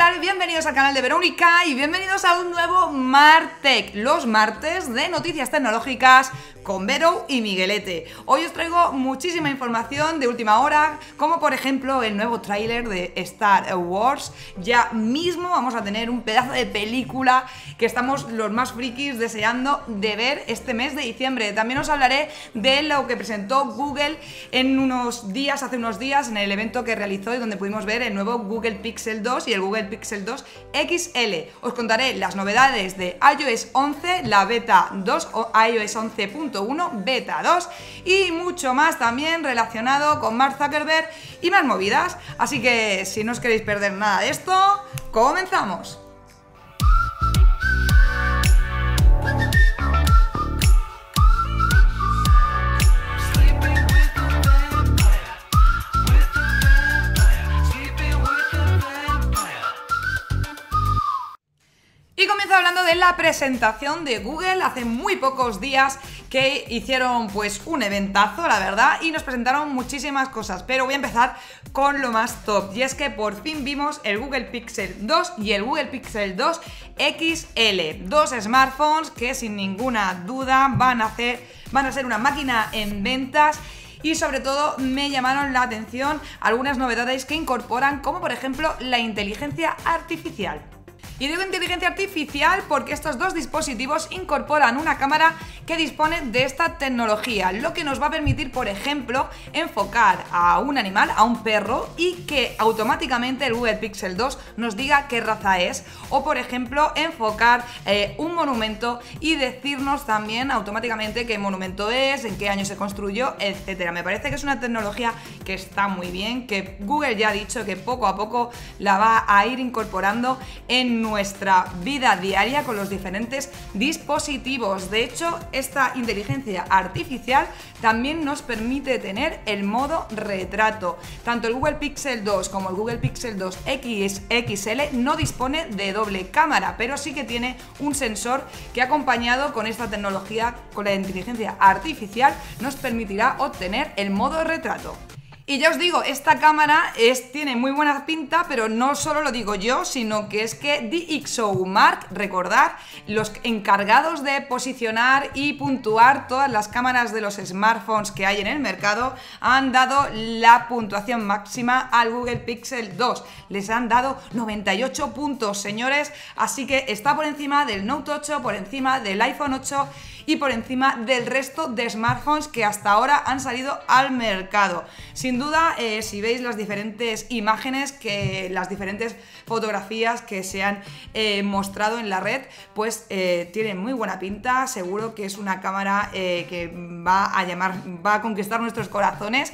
tal? Bienvenidos al canal de Verónica y bienvenidos a un nuevo Martech, los martes de noticias tecnológicas con Vero y Miguelete. Hoy os traigo muchísima información de última hora, como por ejemplo el nuevo tráiler de Star Wars. Ya mismo vamos a tener un pedazo de película que estamos los más frikis deseando de ver este mes de diciembre. También os hablaré de lo que presentó Google hace unos días en el evento que realizó y donde pudimos ver el nuevo Google Pixel 2 y el Google Pixel 2 XL. Os contaré las novedades de iOS 11, la beta 2 o iOS 11.1 beta 2 y mucho más también relacionado con Mark Zuckerberg y más movidas, así que si no os queréis perder nada de esto, ¡comenzamos! Y comienzo hablando de la presentación de Google. Hace muy pocos días que hicieron pues un eventazo, la verdad, y nos presentaron muchísimas cosas, pero voy a empezar con lo más top, y es que por fin vimos el Google Pixel 2 y el Google Pixel 2 XL, dos smartphones que sin ninguna duda van a ser una máquina en ventas. Y sobre todo me llamaron la atención algunas novedades que incorporan, como por ejemplo la inteligencia artificial. Y digo inteligencia artificial porque estos dos dispositivos incorporan una cámara que dispone de esta tecnología, lo que nos va a permitir, por ejemplo, enfocar a un animal, a un perro, y que automáticamente el Google Pixel 2 nos diga qué raza es, o por ejemplo enfocar un monumento y decirnos también automáticamente qué monumento es, en qué año se construyó, etcétera. Me parece que es una tecnología que está muy bien, que Google ya ha dicho que poco a poco la va a ir incorporando en nuestra vida diaria con los diferentes dispositivos. De hecho, esta inteligencia artificial también nos permite tener el modo retrato. Tanto el Google Pixel 2 como el Google Pixel 2 XL no dispone de doble cámara, pero sí que tiene un sensor que, acompañado con esta tecnología, con la inteligencia artificial, nos permitirá obtener el modo retrato. Y ya os digo, esta cámara tiene muy buena pinta, pero no solo lo digo yo, sino que es que DxOMark, recordad, los encargados de posicionar y puntuar todas las cámaras de los smartphones que hay en el mercado, han dado la puntuación máxima al Google Pixel 2. Les han dado 98 puntos, señores, así que está por encima del Note 8, por encima del iPhone 8 y por encima del resto de smartphones que hasta ahora han salido al mercado. Sin duda, si veis las diferentes imágenes, las diferentes fotografías que se han mostrado en la red, pues tienen muy buena pinta. Seguro que es una cámara que va a conquistar nuestros corazones.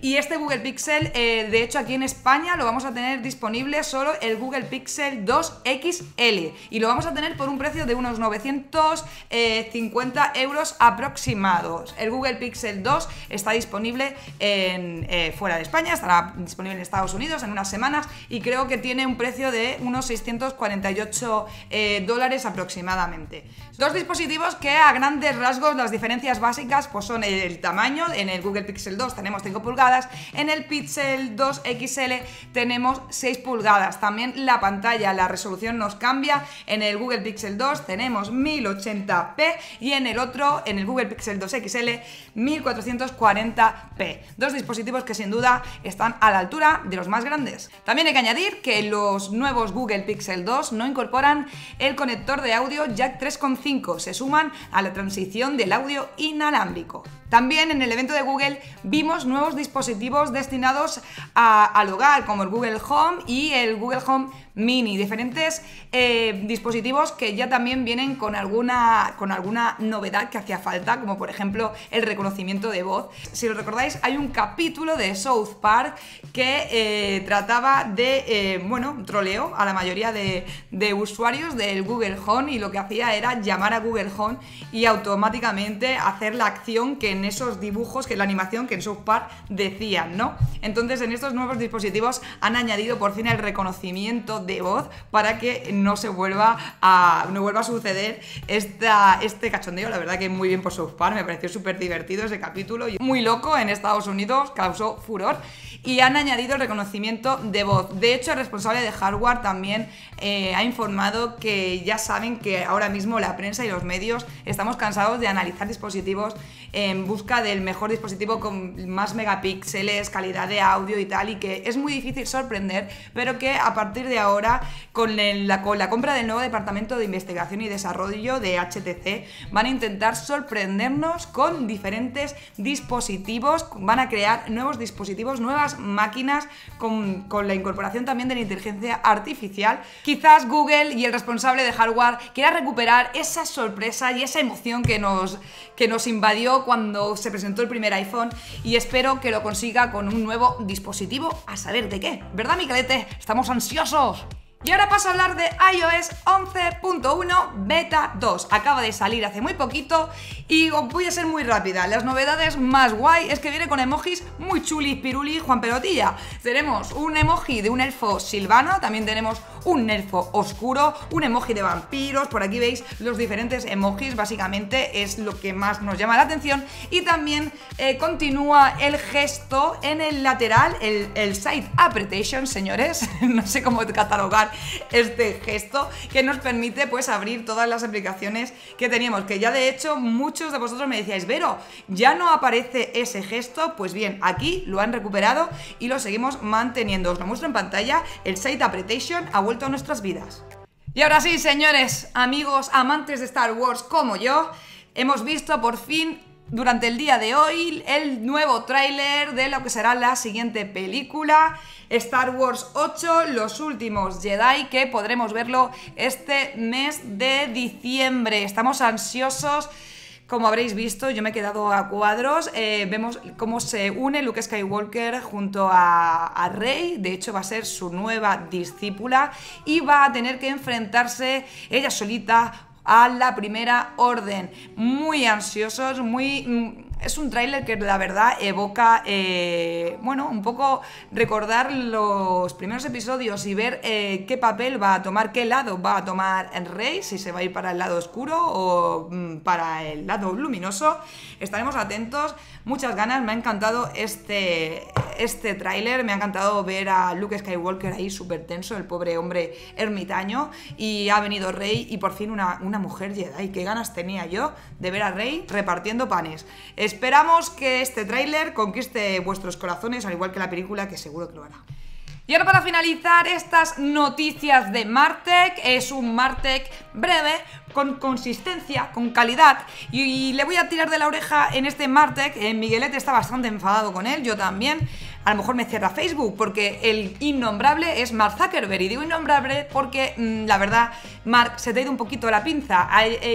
Y este Google Pixel, de hecho aquí en España lo vamos a tener disponible solo el Google Pixel 2 XL, y lo vamos a tener por un precio de unos 950 euros aproximados. El Google Pixel 2 está disponible fuera de España, estará disponible en Estados Unidos en unas semanas, y creo que tiene un precio de unos 648 dólares aproximadamente. Dos dispositivos que a grandes rasgos las diferencias básicas pues son el tamaño. En el Google Pixel 2 tenemos 5 pulgadas, en el Pixel 2 XL tenemos 6 pulgadas. También la pantalla, la resolución nos cambia. En el Google Pixel 2 tenemos 1080p y en el otro, en el Google Pixel 2 XL, 1440p. Dos dispositivos que sin duda están a la altura de los más grandes. También hay que añadir que los nuevos Google Pixel 2 no incorporan el conector de audio jack 3.5, se suman a la transición del audio inalámbrico. También en el evento de Google vimos nuevos dispositivos destinados al hogar, como el Google Home y el Google Home Mini, diferentes dispositivos que ya también vienen con alguna novedad que hacía falta, como por ejemplo el reconocimiento de voz. Si lo recordáis, hay un capítulo de South Park que trataba de, bueno, troleo a la mayoría de usuarios del Google Home, y lo que hacía era llamar a Google Home y automáticamente hacer la acción que en esos dibujos, que en la animación que en South Park decían, ¿no? Entonces, en estos nuevos dispositivos han añadido por fin el reconocimiento de voz para que no vuelva a suceder este cachondeo. La verdad que muy bien por South Park, me pareció súper divertido ese capítulo, muy loco en Estados Unidos, causó furor, y han añadido el reconocimiento de voz. De hecho, el responsable de hardware también ha informado que ya saben que ahora mismo la prensa y los medios estamos cansados de analizar dispositivos en busca del mejor dispositivo con más megapíxeles, calidad de audio y tal, y que es muy difícil sorprender, pero que a partir de ahora con la compra del nuevo departamento de investigación y desarrollo de HTC van a intentar sorprendernos con diferentes dispositivos, van a crear nuevos dispositivos, nuevas máquinas con la incorporación también de la inteligencia artificial. Quizás Google y el responsable de hardware quiera recuperar esa sorpresa y esa emoción que nos invadió cuando se presentó el primer iPhone, y espero que lo consiga con un nuevo dispositivo, a saber de qué, ¿verdad, Miquelete? ¡Estamos ansiosos! Y ahora paso a hablar de iOS 11.1 Beta 2. Acaba de salir hace muy poquito y voy a ser muy rápida. Las novedades más guay es que viene con emojis muy chulis, piruli, Juan Pelotilla. Tenemos un emoji de un elfo silvano, también tenemos un elfo oscuro, un emoji de vampiros. Por aquí veis los diferentes emojis, básicamente es lo que más nos llama la atención. Y también continúa el gesto en el lateral, el side apprehension, señores, no sé cómo catalogar este gesto, que nos permite pues abrir todas las aplicaciones que teníamos, que ya de hecho muchos de vosotros me decíais, Vero, ya no aparece ese gesto, pues bien, aquí lo han recuperado y lo seguimos manteniendo. Os lo muestro en pantalla, el Side Apprehension ha vuelto a nuestras vidas. Y ahora sí, señores, amigos, amantes de Star Wars como yo, hemos visto por fin durante el día de hoy el nuevo tráiler de lo que será la siguiente película, Star Wars 8, Los últimos Jedi, que podremos verlo este mes de diciembre. Estamos ansiosos. Como habréis visto, yo me he quedado a cuadros, vemos cómo se une Luke Skywalker junto a Rey, de hecho va a ser su nueva discípula y va a tener que enfrentarse ella solita a la Primera Orden. Muy ansiosos, es un tráiler que la verdad evoca, bueno, un poco recordar los primeros episodios y ver qué papel va a tomar, qué lado va a tomar el Rey, si se va a ir para el lado oscuro o para el lado luminoso. Estaremos atentos, muchas ganas, me ha encantado este tráiler, me ha encantado ver a Luke Skywalker ahí súper tenso, el pobre hombre ermitaño, y ha venido Rey y por fin una mujer Jedi. Qué ganas tenía yo de ver a Rey repartiendo panes. Esperamos que este tráiler conquiste vuestros corazones, al igual que la película, que seguro que lo hará. Y ahora, para finalizar estas noticias de Martech, es un Martech breve, con consistencia, con calidad, y le voy a tirar de la oreja en este Martech. Miguelete está bastante enfadado con él, yo también. A lo mejor me cierra Facebook porque el innombrable es Mark Zuckerberg, y digo innombrable porque la verdad, Mark se te ha ido un poquito la pinza.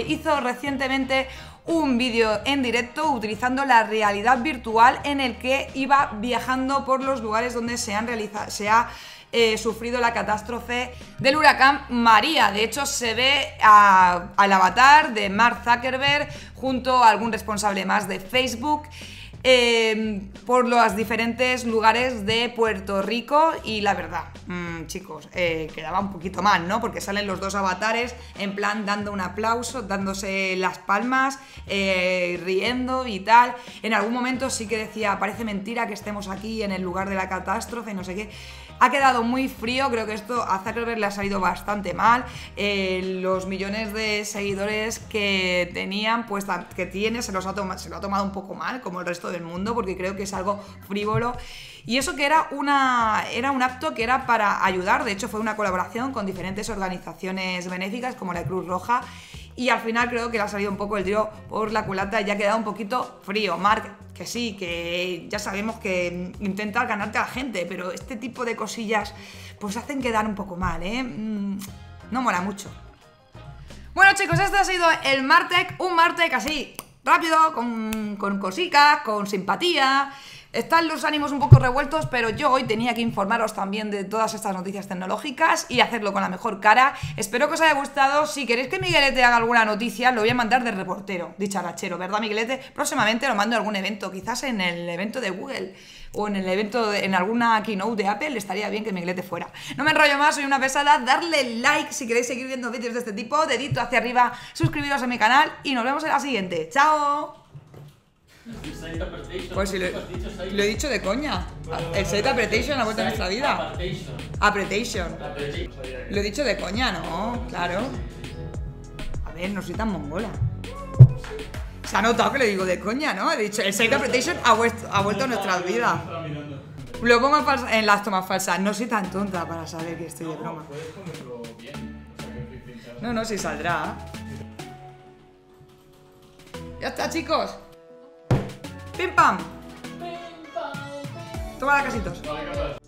Hizo recientemente un vídeo en directo utilizando la realidad virtual en el que iba viajando por los lugares donde se ha sufrido la catástrofe del huracán María. De hecho, se ve al avatar de Mark Zuckerberg junto a algún responsable más de Facebook por los diferentes lugares de Puerto Rico, y la verdad, chicos, quedaba un poquito mal, ¿no? Porque salen los dos avatares en plan dando un aplauso, dándose las palmas, riendo y tal. En algún momento sí que decía, parece mentira que estemos aquí en el lugar de la catástrofe, no sé qué. Ha quedado muy frío, creo que esto a Zuckerberg le ha salido bastante mal. Los millones de seguidores que tenían, pues que tiene, se lo ha tomado un poco mal, como el resto del mundo, porque creo que es algo frívolo. Y eso que era un acto que era para ayudar, de hecho fue una colaboración con diferentes organizaciones benéficas como la Cruz Roja, y al final creo que le ha salido un poco el tiro por la culata y ha quedado un poquito frío. Mark, que sí, que ya sabemos que intenta ganarte a la gente, pero este tipo de cosillas pues hacen quedar un poco mal, ¿eh? No mola mucho. Bueno, chicos, este ha sido el Martech, un Martech así, rápido, con cositas, con simpatía, Están los ánimos un poco revueltos, pero yo hoy tenía que informaros también de todas estas noticias tecnológicas y hacerlo con la mejor cara. Espero que os haya gustado. Si queréis que Miguelete haga alguna noticia, lo voy a mandar de reportero, de charachero, ¿verdad, Miguelete? Próximamente lo mando a algún evento, quizás en el evento de Google o en el evento, en alguna keynote de Apple, estaría bien que Miguelete fuera. No me enrollo más, soy una pesada. Darle like si queréis seguir viendo vídeos de este tipo, dedito hacia arriba, suscribiros a mi canal y nos vemos en la siguiente. ¡Chao! Pues si lo he dicho de coña. El Side Apretation ha vuelto a nuestra vida. Apretation. Lo he dicho de coña, ¿no? Claro. A ver, no soy tan mongola. Se ha notado que lo digo de coña, ¿no? He dicho, el Side Apretation ha vuelto a nuestra vida. Lo pongo en las tomas falsas. No soy tan tonta para saber que estoy de broma. No, no, si saldrá. Ya está, chicos. ¡Pim pam! Toma la casitos.